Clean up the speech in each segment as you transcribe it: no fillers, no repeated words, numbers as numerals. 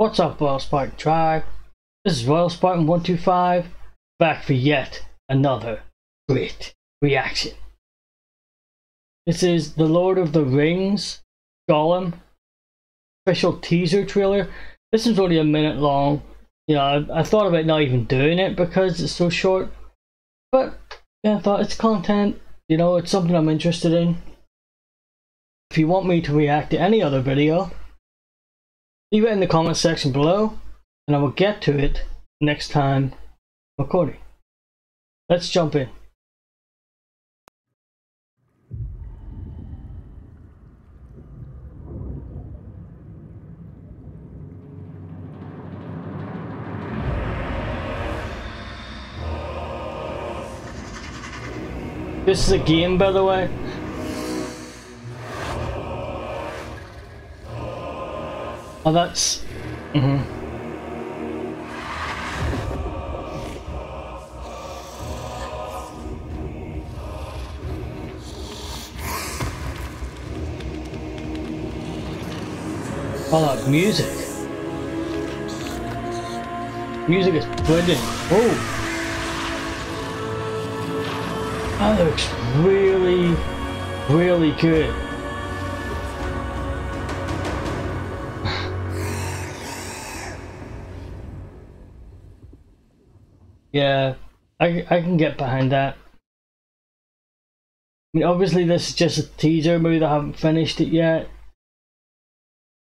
What's up, Royal Spartan tribe? This is Royal Spartan125 back for yet another great reaction. This is the Lord of the Rings Gollum official teaser trailer. This is only a minute long. You know, I thought about not even doing it because it's so short, but yeah, I thought it's content, you know, it's something I'm interested in. If you want me to react to any other video, leave it in the comment section below, and I will get to it next time recording. Let's jump in. This is a game, by the way. Oh, that's... Mm-hmm. Oh, that music. Music is brilliant. Oh! That looks really, really good. Yeah, I can get behind that. I mean, obviously this is just a teaser movie, I haven't finished it yet.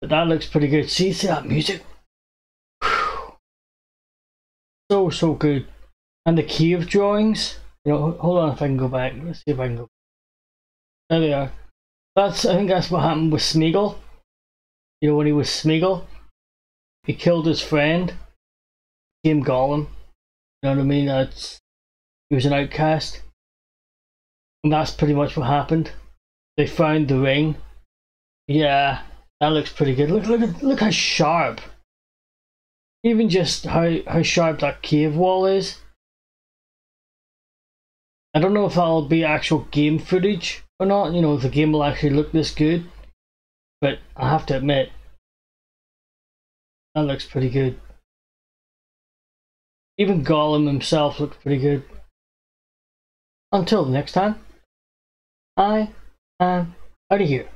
But that looks pretty good. See that music? Whew. So good. And the cave drawings. You know, hold on if I can go back. Let's see if I can go back. There they are. I think that's what happened with Smeagol. You know, when he was Smeagol, he killed his friend. Became Gollum. You know what I mean? He was an outcast. And that's pretty much what happened. They found the ring. Yeah. That looks pretty good. Look how sharp. Even just how sharp that cave wall is. I don't know if that'll be actual game footage or not. You know, if the game will actually look this good. But I have to admit, that looks pretty good. Even Gollum himself looks pretty good. Until the next time, I am out of here.